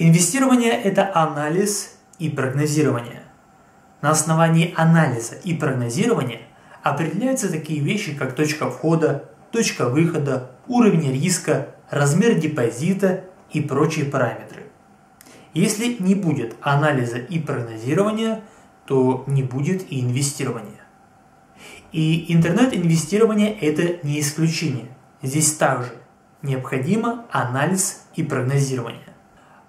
Инвестирование – это анализ и прогнозирование. На основании анализа и прогнозирования определяются такие вещи, как точка входа, точка выхода, уровень риска, размер депозита и прочие параметры. Если не будет анализа и прогнозирования, то не будет и инвестирования. И интернет-инвестирование – это не исключение. Здесь также необходимо анализ и прогнозирование.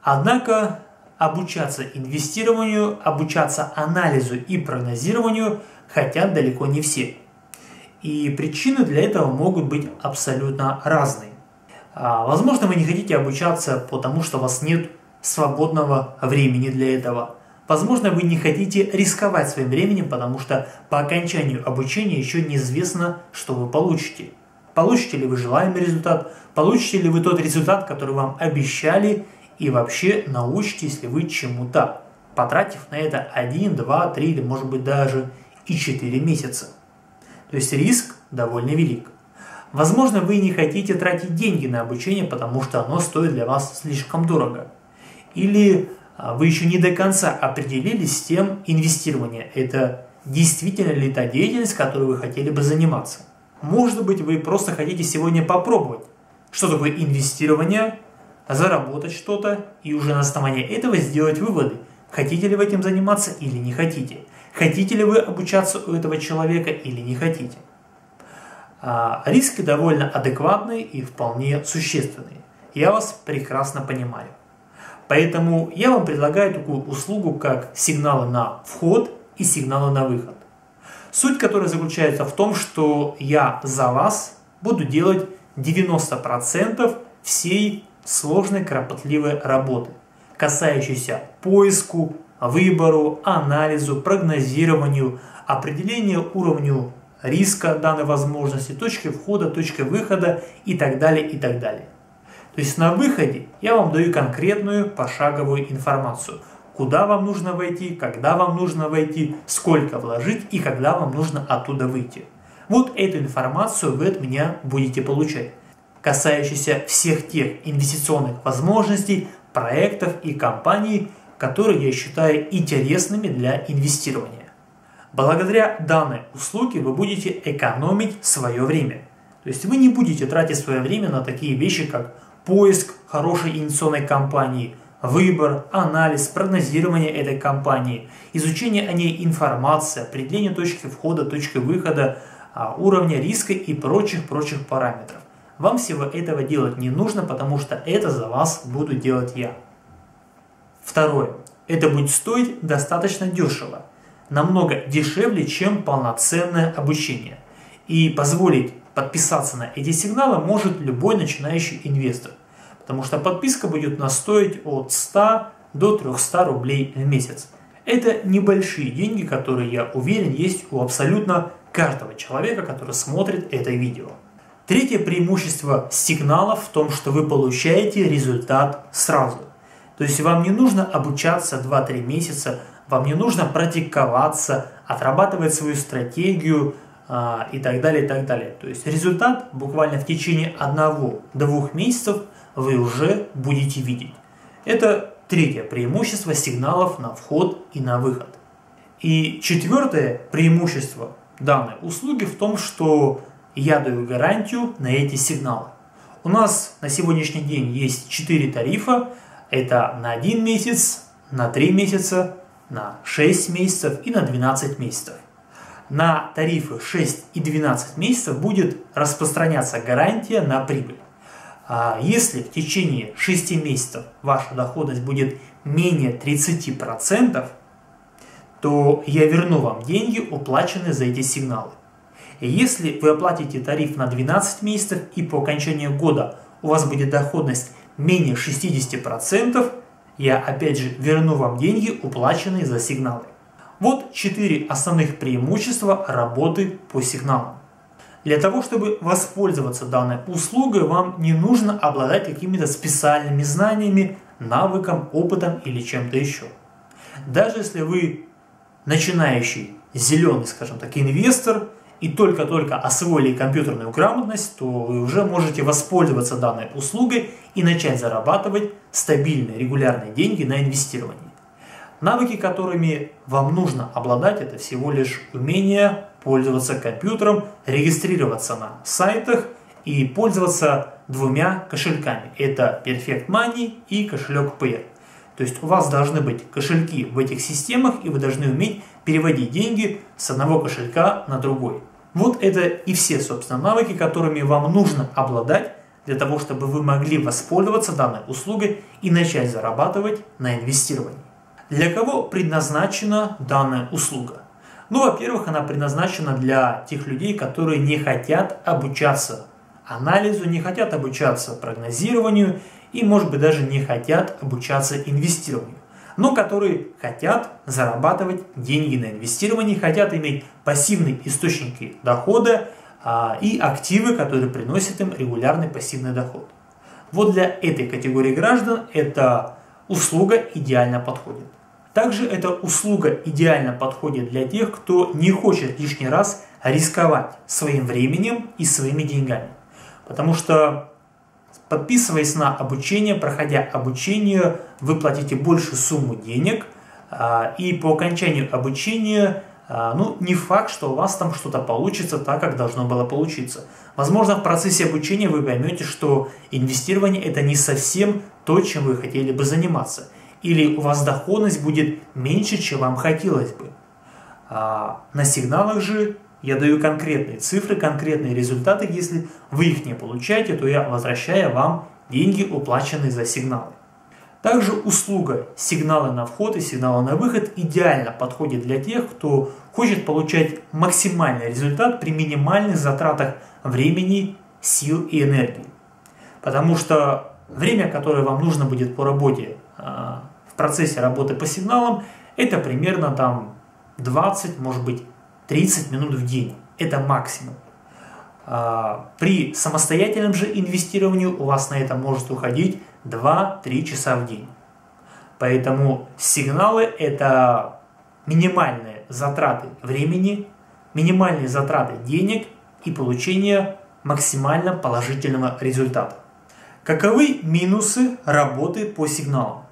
Однако обучаться инвестированию, обучаться анализу и прогнозированию хотят далеко не все. И причины для этого могут быть абсолютно разные. Возможно, вы не хотите обучаться, потому что у вас нет свободного времени для этого. Возможно, вы не хотите рисковать своим временем, потому что по окончанию обучения еще неизвестно, что вы получите. Получите ли вы желаемый результат, получите ли вы тот результат, который вам обещали, и вообще научитесь ли вы чему-то, потратив на это 1, 2, 3 или может быть даже и 4 месяца. То есть риск довольно велик. Возможно, вы не хотите тратить деньги на обучение, потому что оно стоит для вас слишком дорого. Или вы еще не до конца определились с тем, инвестирование – это действительно ли та деятельность, которой вы хотели бы заниматься. Может быть, вы просто хотите сегодня попробовать, что такое инвестирование, заработать что-то и уже на основании этого сделать выводы, хотите ли вы этим заниматься или не хотите, хотите ли вы обучаться у этого человека или не хотите. Риски довольно адекватные и вполне существенные. Я вас прекрасно понимаю. Поэтому я вам предлагаю такую услугу, как сигналы на вход и сигналы на выход. Суть которой заключается в том, что я за вас буду делать 90% всей сложной, кропотливой работы, касающейся поиску, выбору, анализу, прогнозированию, определению уровню риска данной возможности, точки входа, точки выхода и так далее, и так далее. То есть на выходе я вам даю конкретную пошаговую информацию. Куда вам нужно войти, когда вам нужно войти, сколько вложить и когда вам нужно оттуда выйти. Вот эту информацию вы от меня будете получать, касающуюся всех тех инвестиционных возможностей, проектов и компаний, которые я считаю интересными для инвестирования. Благодаря данной услуге вы будете экономить свое время. То есть вы не будете тратить свое время на такие вещи, как поиск хорошей инвестиционной компании, выбор, анализ, прогнозирование этой компании, изучение о ней информации, определение точки входа, точки выхода, уровня риска и прочих параметров. Вам всего этого делать не нужно, потому что это за вас буду делать я. Второе. Это будет стоить достаточно дешево, намного дешевле, чем полноценное обучение. И позволить подписаться на эти сигналы может любой начинающий инвестор. Потому что подписка будет нас стоить от 100 до 300 рублей в месяц. Это небольшие деньги, которые, я уверен, есть у абсолютно каждого человека, который смотрит это видео. Третье преимущество сигналов в том, что вы получаете результат сразу. То есть вам не нужно обучаться 2-3 месяца, вам не нужно практиковаться, отрабатывать свою стратегию и так далее, и так далее. То есть результат буквально в течение 1-2 месяцев вы уже будете видеть. Это третье преимущество сигналов на вход и на выход. И четвертое преимущество данной услуги в том, что я даю гарантию на эти сигналы. У нас на сегодняшний день есть 4 тарифа. Это на 1 месяц, на 3 месяца, на 6 месяцев и на 12 месяцев. На тарифы 6 и 12 месяцев будет распространяться гарантия на прибыль. Если в течение 6 месяцев ваша доходность будет менее 30%, то я верну вам деньги, уплаченные за эти сигналы. Если вы оплатите тариф на 12 месяцев и по окончанию года у вас будет доходность менее 60%, я опять же верну вам деньги, уплаченные за сигналы. Вот 4 основных преимущества работы по сигналам. Для того, чтобы воспользоваться данной услугой, вам не нужно обладать какими-то специальными знаниями, навыком, опытом или чем-то еще. Даже если вы начинающий зеленый, скажем так, инвестор и только-только освоили компьютерную грамотность, то вы уже можете воспользоваться данной услугой и начать зарабатывать стабильные, регулярные деньги на инвестировании. Навыки, которыми вам нужно обладать, это всего лишь умение пользоваться компьютером, регистрироваться на сайтах и пользоваться двумя кошельками. Это Perfect Money и кошелек Payer. То есть у вас должны быть кошельки в этих системах, и вы должны уметь переводить деньги с одного кошелька на другой. Вот это и все, собственно, навыки, которыми вам нужно обладать для того, чтобы вы могли воспользоваться данной услугой и начать зарабатывать на инвестировании. Для кого предназначена данная услуга? Ну, во-первых, она предназначена для тех людей, которые не хотят обучаться анализу, не хотят обучаться прогнозированию и, может быть, даже не хотят обучаться инвестированию, но которые хотят зарабатывать деньги на инвестировании, хотят иметь пассивные источники дохода и активы, которые приносят им регулярный пассивный доход. Вот для этой категории граждан эта услуга идеально подходит. Также эта услуга идеально подходит для тех, кто не хочет лишний раз рисковать своим временем и своими деньгами. Потому что, подписываясь на обучение, проходя обучение, вы платите большую сумму денег, и по окончанию обучения не факт, что у вас там что-то получится так, как должно было получиться. Возможно, в процессе обучения вы поймете, что инвестирование – это не совсем то, чем вы хотели бы заниматься. Или у вас доходность будет меньше, чем вам хотелось бы. На сигналах же я даю конкретные цифры, конкретные результаты. Если вы их не получаете, то я возвращаю вам деньги, уплаченные за сигналы. Также услуга сигналы на вход и сигналы на выход идеально подходит для тех, кто хочет получать максимальный результат при минимальных затратах времени, сил и энергии. Потому что время, которое вам нужно будет по работе, в процессе работы по сигналам, это примерно там 20, может быть 30 минут в день. Это максимум. При самостоятельном же инвестировании у вас на это может уходить 2-3 часа в день. Поэтому сигналы – это минимальные затраты времени, минимальные затраты денег и получение максимально положительного результата. Каковы минусы работы по сигналам?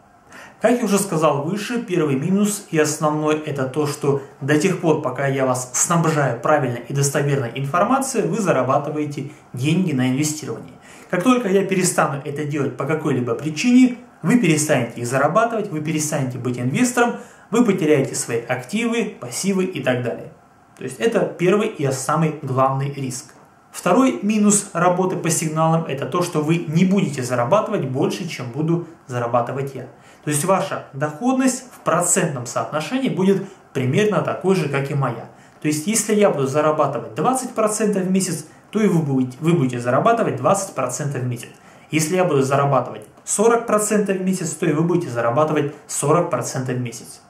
Как я уже сказал выше, первый минус и основной – это то, что до тех пор, пока я вас снабжаю правильной и достоверной информацией, вы зарабатываете деньги на инвестировании. Как только я перестану это делать по какой-либо причине, вы перестанете их зарабатывать, вы перестанете быть инвестором, вы потеряете свои активы, пассивы и так далее. То есть это первый и самый главный риск. Второй минус работы по сигналам – это то, что вы не будете зарабатывать больше, чем буду зарабатывать я. То есть ваша доходность в процентном соотношении будет примерно такой же, как и моя. То есть если я буду зарабатывать 20% в месяц, то и вы будете зарабатывать 20% в месяц. Если я буду зарабатывать 40% в месяц, то и вы будете зарабатывать 40% в месяц.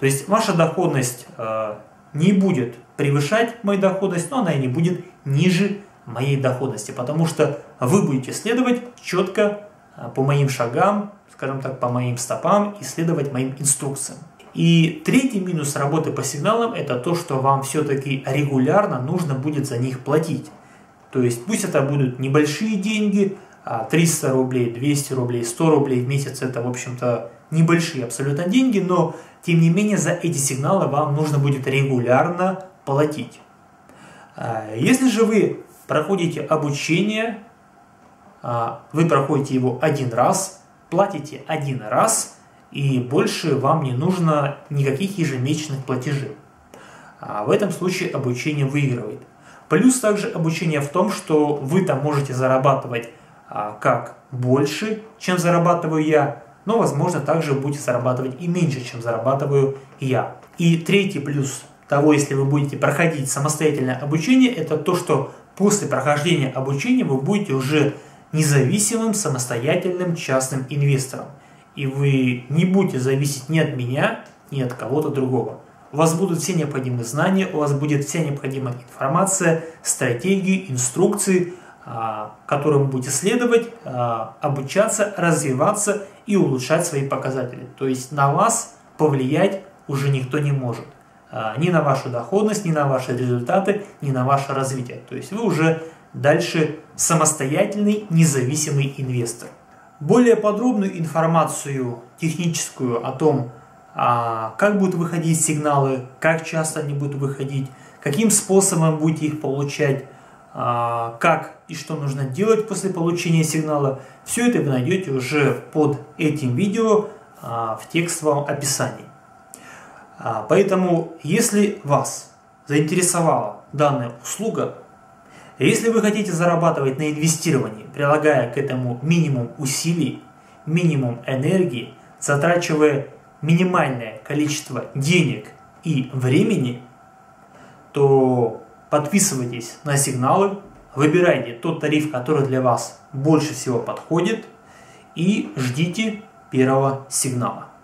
То есть ваша доходность не будет превышать мою доходность, но она и не будет ниже моей доходности, потому что вы будете следовать четко по моим шагам, скажем так, по моим стопам и следовать моим инструкциям. И третий минус работы по сигналам – это то, что вам все-таки регулярно нужно будет за них платить. То есть пусть это будут небольшие деньги, 300 рублей, 200 рублей, 100 рублей в месяц – это, в общем-то, небольшие абсолютно деньги, но тем не менее за эти сигналы вам нужно будет регулярно платить. Если же вы проходите обучение, вы проходите его один раз, платите один раз, и больше вам не нужно никаких ежемесячных платежей. В этом случае обучение выигрывает. Плюс также обучение в том, что вы там можете зарабатывать как больше, чем зарабатываю я, но, возможно, также будете зарабатывать и меньше, чем зарабатываю я. И третий плюс того, если вы будете проходить самостоятельное обучение, это то, что после прохождения обучения вы будете уже независимым, самостоятельным, частным инвестором. И вы не будете зависеть ни от меня, ни от кого-то другого. У вас будут все необходимые знания, у вас будет вся необходимая информация, стратегии, инструкции, которым вы будете следовать, обучаться, развиваться и улучшать свои показатели. То есть на вас повлиять уже никто не может. ни на вашу доходность, ни на ваши результаты, ни на ваше развитие. То есть вы уже дальше самостоятельный, независимый инвестор. Более подробную информацию техническую о том, как будут выходить сигналы, как часто они будут выходить, каким способом будете их получать, как и что нужно делать после получения сигнала, все это вы найдете уже под этим видео в текстовом описании. Поэтому, если вас заинтересовала данная услуга, если вы хотите зарабатывать на инвестировании, прилагая к этому минимум усилий, минимум энергии, затрачивая минимальное количество денег и времени, то подписывайтесь на сигналы, выбирайте тот тариф, который для вас больше всего подходит, и ждите первого сигнала.